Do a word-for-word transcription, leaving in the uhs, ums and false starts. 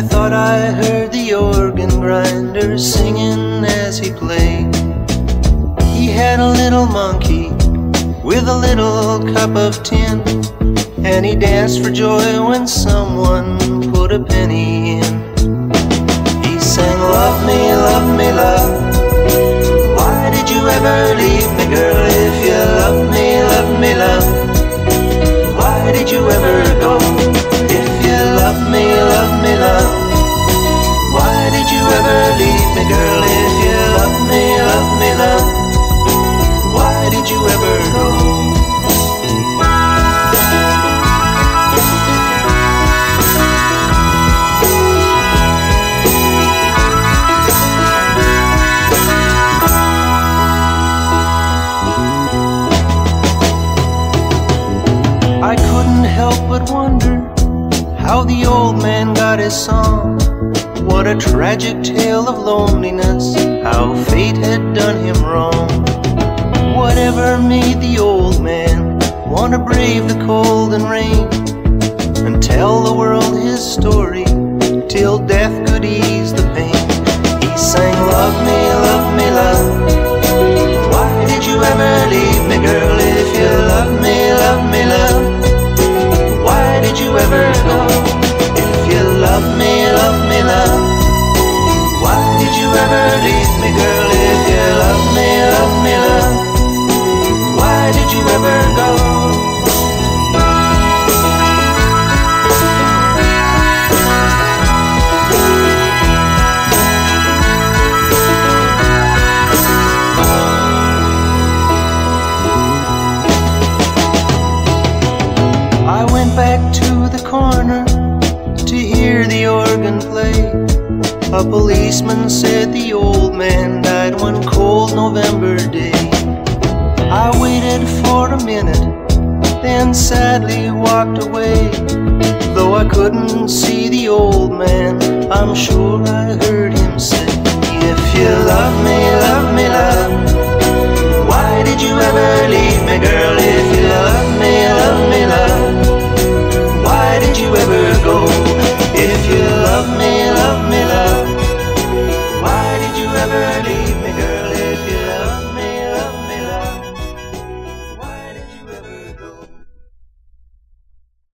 I thought I heard the organ grinder singing as he played. He had a little monkey with a little cup of tin, and he danced for joy when someone put a penny in. He sang, "Love me, love me, love. Why did you ever leave me, girl? If you love me, love me, love. Why did you ever go? If you love me, love me, love. Why did you ever leave me, girl? If you love me, love me, love. Why did you ever go?" I couldn't help but wonder how the old man got his song. What a tragic tale of loneliness, how fate had done him wrong. Whatever made the old man want to brave the cold and rain and tell the world his story till death could ease the pain. He sang, "Love me, love me, love. Why did you ever leave me, girl? If you love me, love me, love. Why did you ever go? If you love me, love me, love. Why did you ever leave me, girl? If you love me, love me, love. Why did you ever go?" Back to the corner to hear the organ play. A policeman said the old man died one cold November day. I waited for a minute, then sadly walked away. Though I couldn't see the old man, I'm sure I heard him say, "If you love me, love me, love. Why did you ever leave me, girl?